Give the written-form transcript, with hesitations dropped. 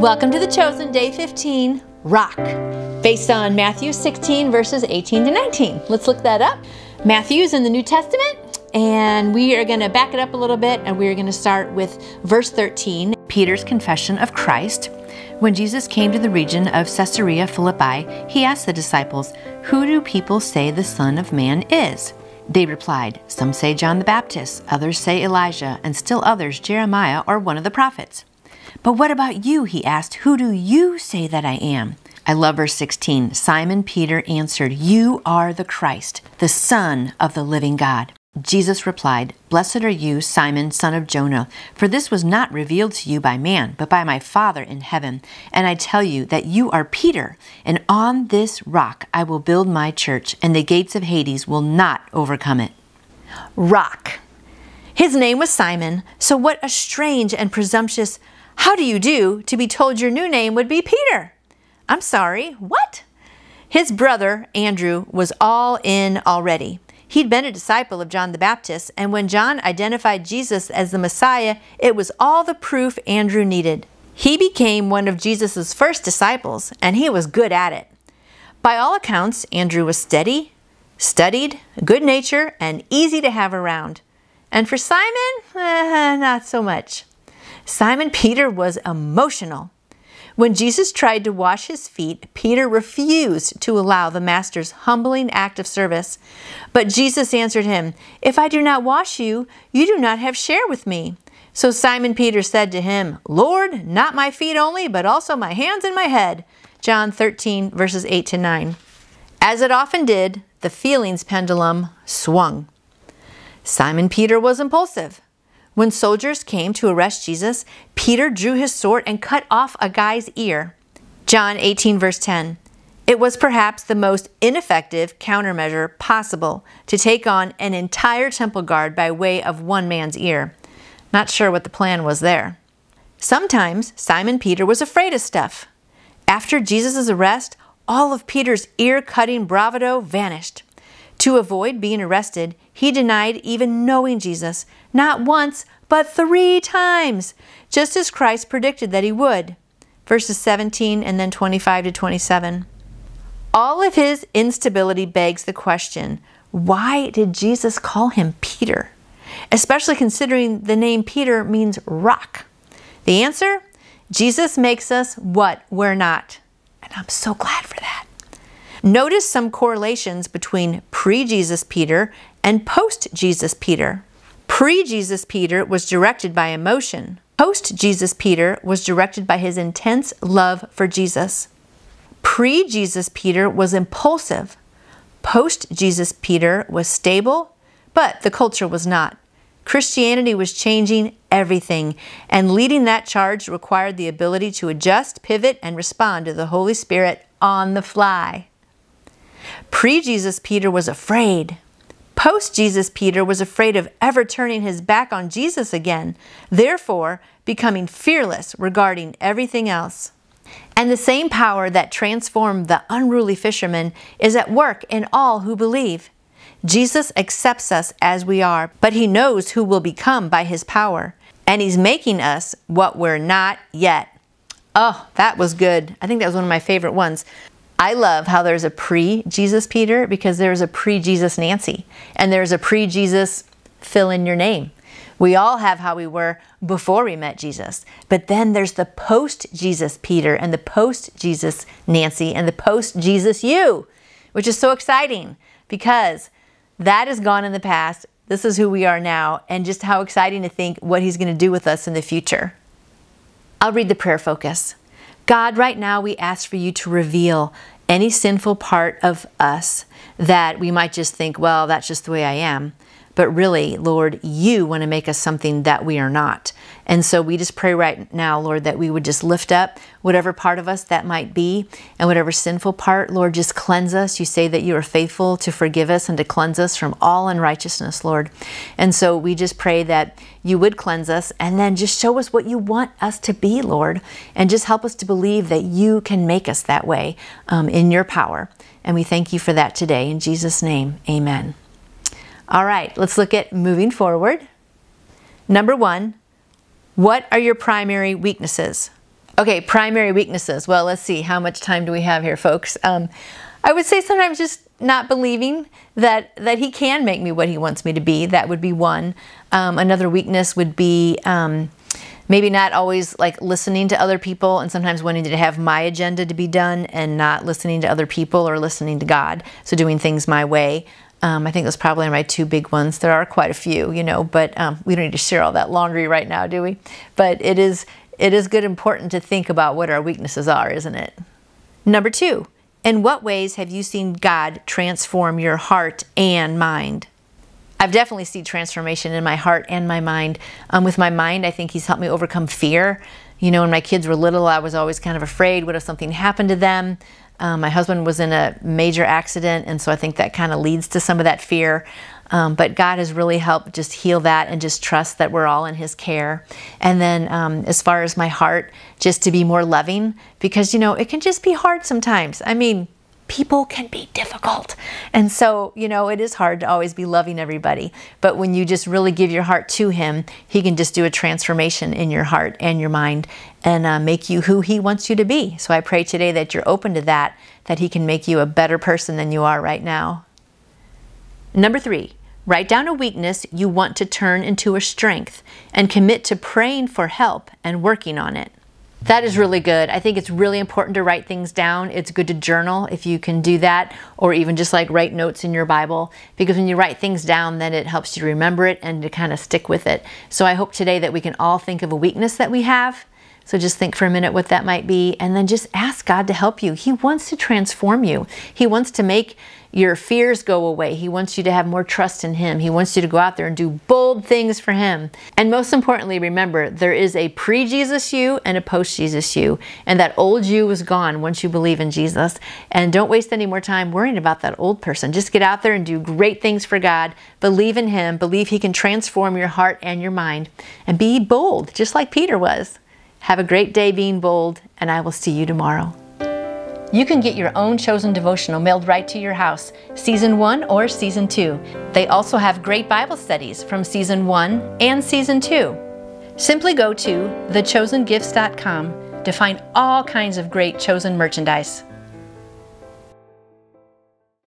Welcome to The Chosen, Day 15, Rock, based on Matthew 16, verses 18 to 19. Let's look that up. Matthew's in the New Testament, and we are going to back it up a little bit, and we're going to start with verse 13, Peter's confession of Christ. When Jesus came to the region of Caesarea Philippi, he asked the disciples, "Who do people say the Son of Man is?" They replied, "Some say John the Baptist, others say Elijah, and still others Jeremiah or one of the prophets." "But what about you?" he asked. "Who do you say that I am?" I love verse 16. Simon Peter answered, "You are the Christ, the Son of the living God." Jesus replied, "Blessed are you, Simon, son of Jonah, for this was not revealed to you by man, but by my Father in heaven. And I tell you that you are Peter, and on this rock I will build my church, and the gates of Hades will not overcome it." Rock. His name was Simon, so what a strange and presumptuous "How do you do?" to be told your new name would be Peter. I'm sorry, what? His brother, Andrew, was all in already. He'd been a disciple of John the Baptist, and when John identified Jesus as the Messiah, it was all the proof Andrew needed. He became one of Jesus' first disciples, and he was good at it. By all accounts, Andrew was steady, studied, good natured, and easy to have around. And for Simon, not so much. Simon Peter was emotional. When Jesus tried to wash his feet, Peter refused to allow the master's humbling act of service. But Jesus answered him, "If I do not wash you, you do not have share with me." So Simon Peter said to him, "Lord, not my feet only, but also my hands and my head." John 13, verses 8 to 9. As it often did, the feelings pendulum swung. Simon Peter was impulsive. When soldiers came to arrest Jesus, Peter drew his sword and cut off a guy's ear. John 18, verse 10. It was perhaps the most ineffective countermeasure possible to take on an entire temple guard by way of one man's ear. Not sure what the plan was there. Sometimes Simon Peter was afraid of stuff. After Jesus' arrest, all of Peter's ear-cutting bravado vanished. To avoid being arrested, he denied even knowing Jesus, not once, but 3 times, just as Christ predicted that he would. Verses 17 and then 25 to 27. All of his instability begs the question, why did Jesus call him Peter? Especially considering the name Peter means rock. The answer? Jesus makes us what we're not. And I'm so glad for that. Notice some correlations between pre-Jesus Peter and post-Jesus Peter. Pre-Jesus Peter was directed by emotion. Post-Jesus Peter was directed by his intense love for Jesus. Pre-Jesus Peter was impulsive. Post-Jesus Peter was stable, but the culture was not. Christianity was changing everything, and leading that charge required the ability to adjust, pivot, and respond to the Holy Spirit on the fly. Pre-Jesus Peter was afraid. Post-Jesus Peter was afraid of ever turning his back on Jesus again, therefore becoming fearless regarding everything else. And the same power that transformed the unruly fisherman is at work in all who believe. Jesus accepts us as we are, but he knows who we'll become by his power, and he's making us what we're not yet. Oh, that was good. I think that was one of my favorite ones. I love how there's a pre-Jesus Peter because there's a pre-Jesus Nancy and there's a pre-Jesus fill in your name. We all have how we were before we met Jesus, but then there's the post-Jesus Peter and the post-Jesus Nancy and the post-Jesus you, which is so exciting because that is gone in the past. This is who we are now, and just how exciting to think what he's going to do with us in the future. I'll read the prayer focus. God, right now we ask for you to reveal any sinful part of us that we might just think, well, that's just the way I am. But really, Lord, you want to make us something that we are not. And so we just pray right now, Lord, that we would just lift up whatever part of us that might be and whatever sinful part, Lord, just cleanse us. You say that you are faithful to forgive us and to cleanse us from all unrighteousness, Lord. And so we just pray that you would cleanse us and then just show us what you want us to be, Lord, and just help us to believe that you can make us that way in your power. And we thank you for that today. In Jesus' name, amen. All right, let's look at moving forward. Number 1, what are your primary weaknesses? Okay, primary weaknesses. Well, let's see. How much time do we have here, folks? I would say sometimes just not believing that he can make me what he wants me to be. That would be one. Another weakness would be maybe not always like listening to other people, and sometimes wanting to have my agenda to be done and not listening to other people or listening to God. So doing things my way. I think those probably are my two big ones. There are quite a few, you know, but we don't need to share all that laundry right now, do we? But it is good important to think about what our weaknesses are, isn't it? Number two, in what ways have you seen God transform your heart and mind? I've definitely seen transformation in my heart and my mind. With my mind, I think he's helped me overcome fear. You know, when my kids were little, I was always kind of afraid. What if something happened to them? My husband was in a major accident, and so I think that kind of leads to some of that fear. But God has really helped just heal that and just trust that we're all in his care. And then as far as my heart, just to be more loving, because, you know, it can just be hard sometimes. I mean, people can be difficult. And so, you know, it is hard to always be loving everybody. But when you just really give your heart to him, he can just do a transformation in your heart and your mind and make you who he wants you to be. So I pray today that you're open to that, that he can make you a better person than you are right now. Number three, write down a weakness you want to turn into a strength and commit to praying for help and working on it. That is really good. I think it's really important to write things down. It's good to journal if you can do that, or even just like write notes in your Bible, because when you write things down, then it helps you to remember it and to kind of stick with it. So I hope today that we can all think of a weakness that we have. So just think for a minute what that might be, and then just ask God to help you. He wants to transform you. He wants to make your fears go away. He wants you to have more trust in him. He wants you to go out there and do bold things for him. And most importantly, remember, there is a pre-Jesus you and a post-Jesus you. And that old you was gone once you believe in Jesus. And don't waste any more time worrying about that old person. Just get out there and do great things for God. Believe in him. Believe he can transform your heart and your mind. And be bold, just like Peter was. Have a great day being bold, and I will see you tomorrow. You can get your own Chosen devotional mailed right to your house, Season 1 or Season 2. They also have great Bible studies from Season 1 and Season 2. Simply go to thechosengifts.com to find all kinds of great Chosen merchandise.